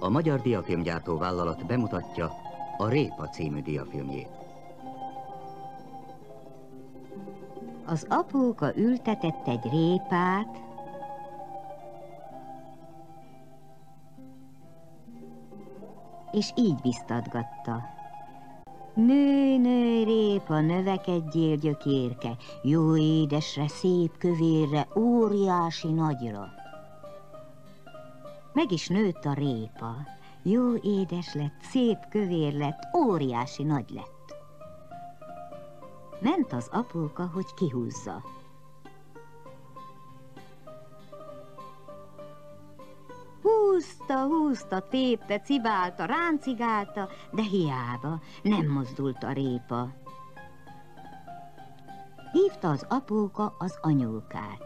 a Magyar Diafilmgyártó Vállalat bemutatja a Répa című diafilmjét. Az apóka ültetett egy répát, és így biztatgatta. Nő, répa, növekedjél gyökérke, jó édesre, szép kövérre, óriási nagyra. Meg is nőtt a répa, jó édes lett, szép kövér lett, óriási nagy lett. Ment az apóka, hogy kihúzza. Húzta, tépte, cibálta, ráncigálta, de hiába, nem mozdult a répa. Hívta az apóka az anyókát.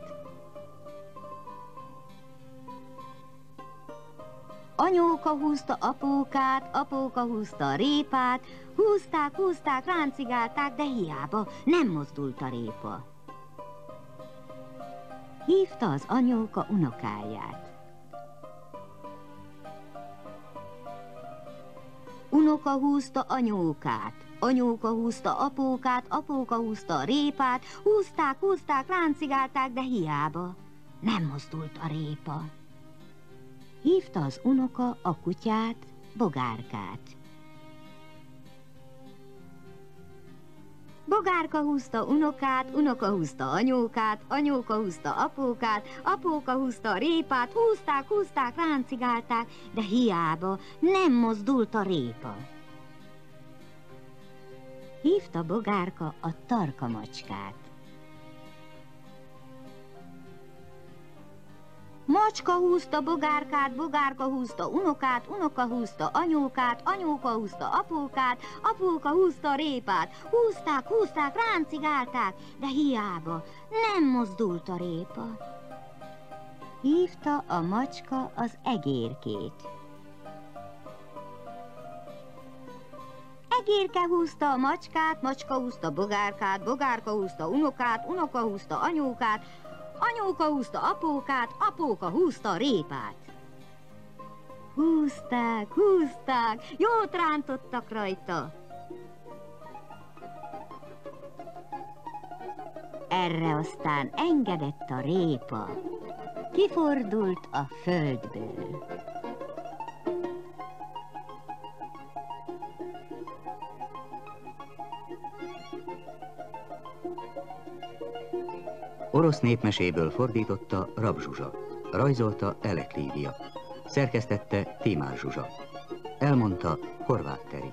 Anyóka húzta apókát, apóka húzta a répát, húzták, ráncigálták, de hiába, nem mozdult a répa. Hívta az anyóka unokáját. Unoka húzta anyókát, anyóka húzta apókát, apóka húzta a répát, húzták, ráncigálták, de hiába, nem mozdult a répa. Hívta az unoka a kutyát, Bogárkát. Bogárka húzta unokát, unoka húzta anyókát, anyóka húzta apókát, apóka húzta a répát, húzták, ráncigálták, de hiába, nem mozdult a répa. Hívta Bogárka a tarka macskát. Macska húzta Bogárkát, Bogárka húzta unokát, unoka húzta anyókát, anyóka húzta apókát, apóka húzta répát, húzták, ráncigálták, de hiába, nem mozdult a répa. Hívta a macska az egérkét. Egérke húzta a macskát, macska húzta Bogárkát, Bogárka húzta unokát, unoka húzta anyókát, anyóka húzta apókát, apóka húzta répát. Húzták, jót rántottak rajta. Erre aztán engedett a répa, kifordult a földből. Orosz népmeséből fordította Rab Zsuzsa, rajzolta Elek Lívia, szerkesztette Tímár Zsuzsa, elmondta Horváth Teri.